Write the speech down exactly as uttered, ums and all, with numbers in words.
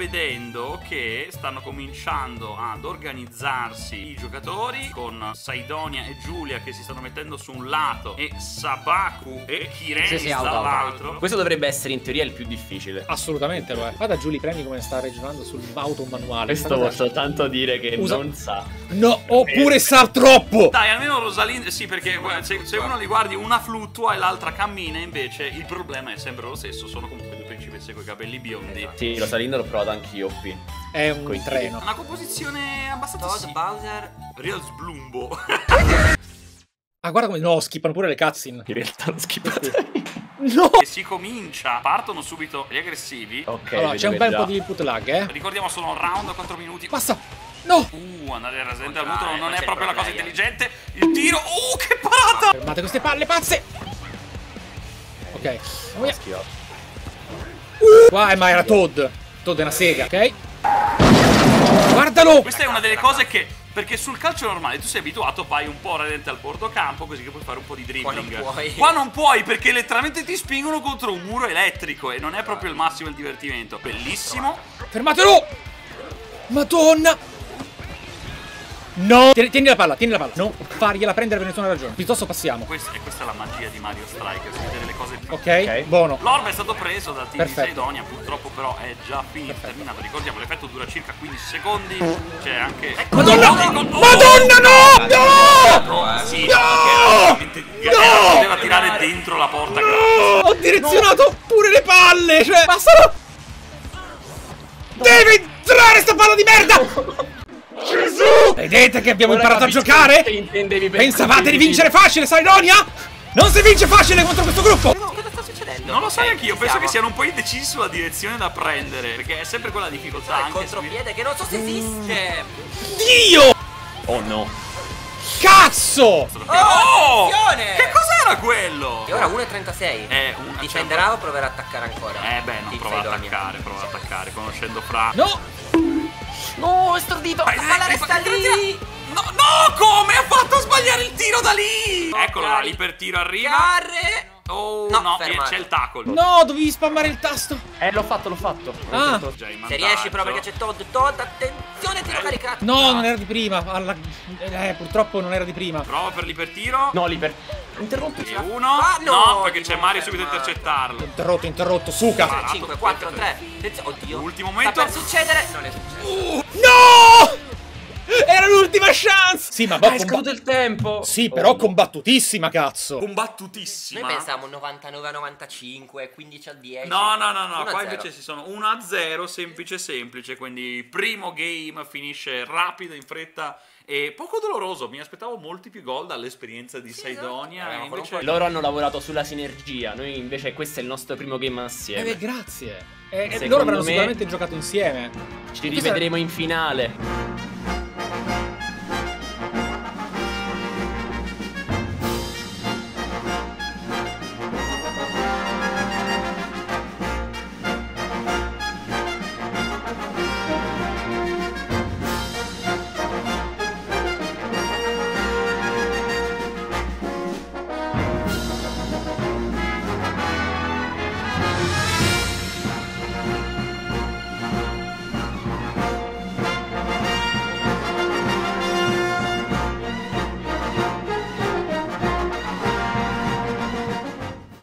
vedendo che stanno cominciando ad organizzarsi i giocatori, con Cydonia e Giulia che si stanno mettendo su un lato e Sabaku e Kyrenis sì, sì, dall'altro. Questo dovrebbe essere in teoria il più difficile. Assolutamente lo è. Guarda Giulia, premi come sta ragionando sull'auto manuale. Questo vuol soltanto dire che Usa... non sa. No, oppure sa troppo. Dai, almeno Rosalinda. Sì, perché se, se uno li guardi, una fluttua e l'altra cammina, invece il problema è sempre lo stesso. Sono comunque due principesse con i capelli biondi. Esatto. Sì, Rosalinda l'ho provata anch'io qui. È un coi treno. Una composizione abbastanza Todd sì. Bowser Real Sblumbo. Ah, guarda come... No, skippano pure le cutscene. In realtà hanno skippato. No! E si comincia, partono subito gli aggressivi. Ok, allora c'è un bel già. po' di input lag, eh. Ricordiamo, sono un round, quattro minuti. Basta! No! Uh, andare a rasente al mutolo non è proprio la cosa intelligente. Il tiro, uh, che parata! Fermate queste palle pazze! Ok, andiamo via. Uh, Qua è ma era Todd. Todd è una sega, ok? Guardalo! Questa è una delle cose che... Perché sul calcio normale tu sei abituato, vai un po' radente al bordocampo, così che puoi fare un po' di dribbling. Qua non, Qua non puoi perché letteralmente ti spingono contro un muro elettrico e non è proprio il massimo il divertimento. Bellissimo. Fermatelo! Madonna! No! Tieni la palla, tieni la palla. Non fargliela prendere per nessuna ragione. Piuttosto passiamo. Questa, e questa è la magia di Mario Strikers, vedere le cose più... Ok, okay. Buono. L'orb è stato preso dal team di Cydonia, purtroppo però è già finito, terminato. Ricordiamo, l'effetto dura circa quindici secondi. C'è anche... Ecco, Madonna! No! No! Madonna no! No! No! Sì, no! No! Poteva tirare dentro la porta. No! Ho direzionato no. pure le palle! Cioè, basta! No. Deve entrare sta palla di merda! Gesù! Vedete che abbiamo Ora imparato a giocare? Pensavate di vincere facile, Cydonia? Non si vince facile contro questo gruppo! No, cosa sta succedendo? Non lo so neanche io, penso che siano un po' indeciso la direzione da prendere, perché è sempre quella difficoltà. Anche il contropiede che non so se esiste! Dio! Oh no! Cazzo! Oh! Oh! Che cos'era quello? E ora uno e trentasei. Eh, un... Difenderà cioè... o proverà ad attaccare ancora? Eh beh, non prova ad attaccare, prova ad attaccare, conoscendo Fra... No! No, stordito! La palla resta lì! No, no, come? Ha fatto sbagliare il tiro da lì! Eccolo là, l'ipertiro arriva! Carre! Oh, no, no c'è il tackle! No, dovevi spammare il tasto! Eh, l'ho fatto, l'ho fatto! Ah. L'ho fatto. Se riesci però perché c'è Todd, Todd, attenzione, tiro eh. caricato! No, non era di prima! Alla... Eh, purtroppo non era di prima! Prova per l'ipertiro! No, l'ipertiro! Interrompi uno! Ah, no, no, perché c'è Mario subito a intercettarlo! Interrotto, interrotto, suca! cinque, quattro, tre! Oddio! Ultimo momento! Sta per succedere! Non è successo! Uh. No! Era l'ultima chance! Sì, ma è scaduto il tempo! Sì, però oh. combattutissima, cazzo! Combattutissima! Noi pensavamo novantanove a novantacinque, quindici a dieci. No, no, no, no, qua invece si sono uno a zero, semplice semplice, quindi primo game finisce rapido, in fretta e poco doloroso. Mi aspettavo molti più gol dall'esperienza di sì, Cydonia. Esatto. Invece... Loro hanno lavorato sulla sinergia, noi invece questo è il nostro primo game assieme. Eh, grazie! Eh, loro avranno me... sicuramente giocato insieme. Ci rivedremo sarà... in finale.